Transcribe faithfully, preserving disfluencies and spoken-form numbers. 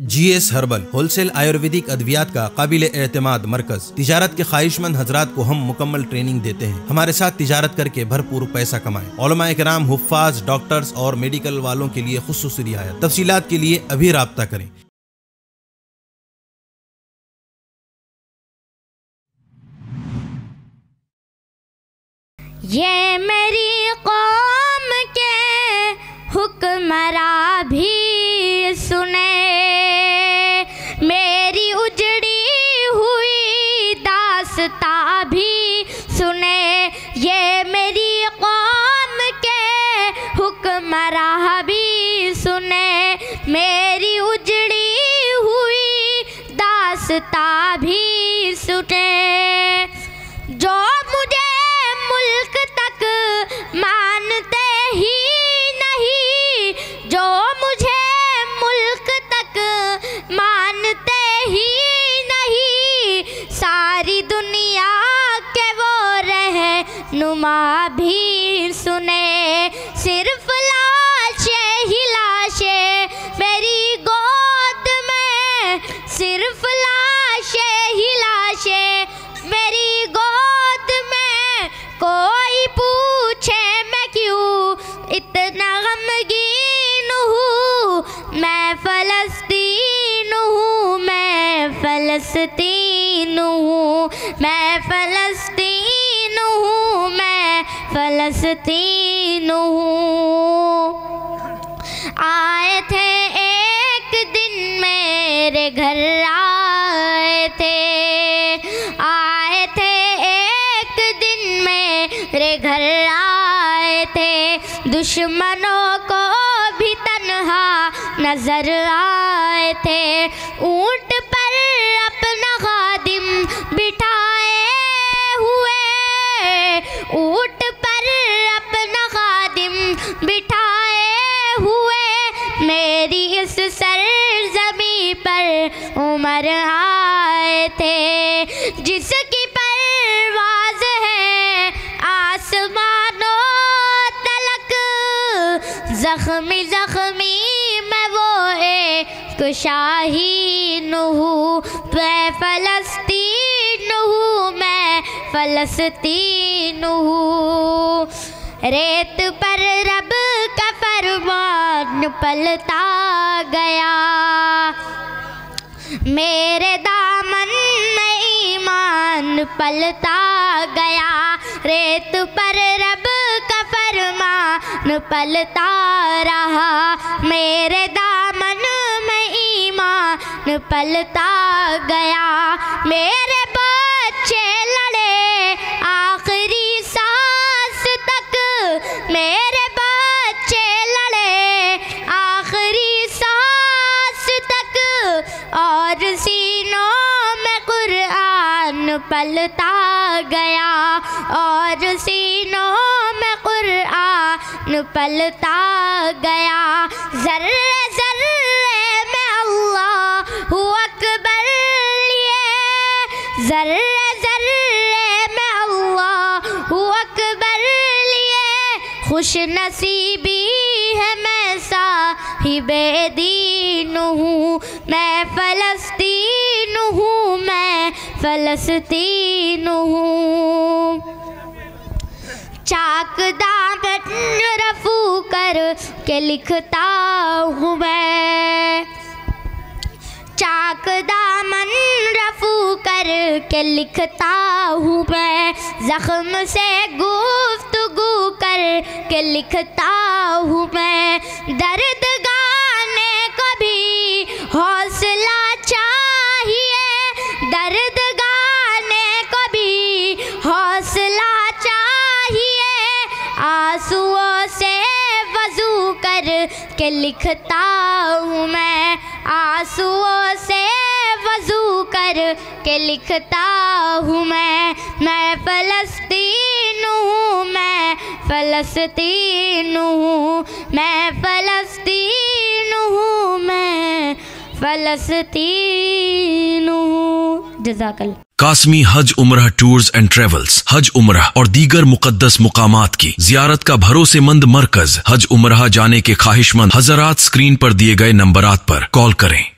जी S herbal whole cell Ayurvedic अद्वियात का काबिल एतमाद मरकज। तिजारत के ख्वाहिशमंद हजरात को हम मुकम्मल ट्रेनिंग देते हैं। हमारे साथ तिजारत करके भरपूर पैसा कमाएं। उलमाए किराम, हुफ्फाज, डॉक्टर्स और मेडिकल वालों के लिए खुसूसी रियायत। तफसीलात के लिए अभी राब्ता करें। ये मेरी कौम के हुक्मरां भी सुने, मेरी उजड़ी हुई दास्तां भी सुने। ये मेरी कौम के हुक्मरां भी सुने, मेरी उजड़ी हुई दास्तां भी सुने। जो मुझे मुल्क तक मानते ही नहीं, जो मुझे मुल्क तक मानते ही नहीं, सारी दुनिया के वो रहनुमा भी सुने। सिर्फ लाशें ही लाशें मेरी गोद में, सिर्फ लाशें ही लाशें मेरी गोद में। कोई पूछे मैं क्यों इतना गमगीन हूँ, मैं फलस्तीन हूँ, मैं फलस्तीन हूँ, मैं फलस्तीन हूँ, मैं फलस्तीन हूँ। आए थे एक दिन मेरे घर, आए थे आए थे एक दिन मेरे घर, आए थे दुश्मनों को भी तन्हा नजर आए थे। ऊंट पर अपना खादिम बिठाए हुए, ऊंट पर अपना खादिम बिठाए हुए, मेरी इस सरजमी पर उमर आए थे। जिसकी परवाज है आसमानों तलक, जख्मी जख्मी मैं वो एक शाहीन हूँ, मैं फलस्तीन हूँ, मैं फलस्तीन हूँ। रेत पर रब का फरमान पलता गया, मेरे दामन में ईमान पलता गया। रेत पर रब का फरमान पलता रहा, मेरे दामन में ईमान पलता गया। मेरे बच्चे लड़े आखिरी सांस तक, मेरे बच्चे लड़े आखिरी सांस तक, और सीनों में कुरान पलता गया, और सीनों में कुरान पलता गया। जर्रे जर्रे में अल्लाहू अकबर लिए, जर्रे जर्रे में अल्लाहू अकबर लिए। खुश नसीबी है मैं साहिबे दीन हूँ, मैं फलस्तीन हूँ, मैं फलस्तीन हूँ। चाक दामन रफू कर के लिखता हूँ मैं, चाक दामन रफू कर के लिखता हूँ मैं। जख्म से गुफ्तगू कर के लिखता हूँ मैं, दर्द गाने को भी हौसला चाहिए, दर्द गाने को भी हौसला चाहिए। आंसुओं से वजू कर के लिखता हूँ मैं, आंसुओं से वजू कर के लिखता हूँ मैं। मैं फलस्तीन हूँ, मैं फलस्तीन हूँ, मैं फलस्तीन हूँ, मैं फलस्तीन हूँ। जजाकल काश्मी हज उम्रह टूर्स एंड ट्रैवल्स हज उम्रह और दीगर मुकद्दस मुकामात की जियारत का भरोसेमंद मरकज। हज उम्रह जाने के ख्वाहिशमंद हजरात स्क्रीन पर दिए गए नंबरात पर कॉल करें।